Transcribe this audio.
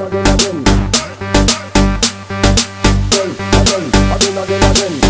Again, again, again, again, again, again.